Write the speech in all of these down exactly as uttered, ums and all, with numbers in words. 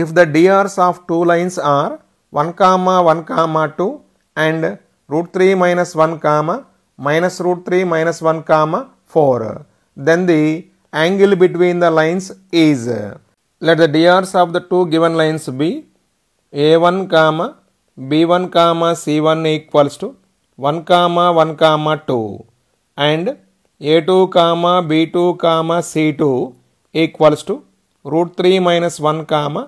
if the drs of two lines are one comma one comma two and root three minus one comma minus root three minus one comma four, then the angle between the lines is, let the drs of the two given lines be a one comma b one comma c one equals to one comma one comma two and a two comma b two comma c two equals to root three minus one comma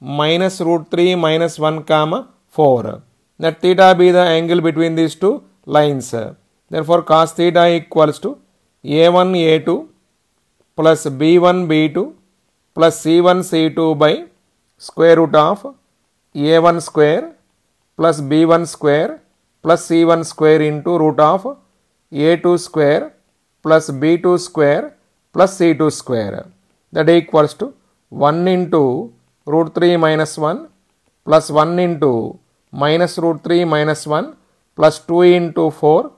minus root three minus one comma four. Let theta be the angle between these two lines. Therefore, cos theta equals to a one a two plus b one b two plus c one c two by square root of a one square plus b one square plus c one square into root of a two square plus b two square plus c two square. That equals to one into root three minus one plus one into minus root three minus one plus two into four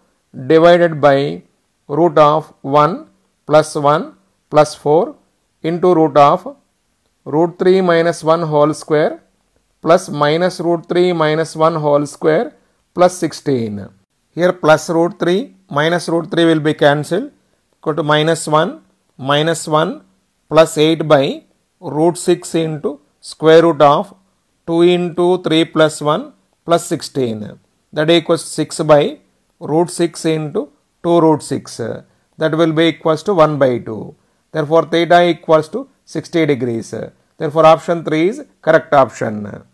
divided by root of one plus one plus four into root of root three minus one whole square plus minus root three minus one whole square plus sixteen. Here plus root three minus root three will be cancelled. Go to minus one minus one plus eight by root six into square root of two into three plus one plus sixteen. That equals six by root six into two root six. That will be equals to one by two. Therefore, theta equals to sixty degrees. Therefore, option three is correct option.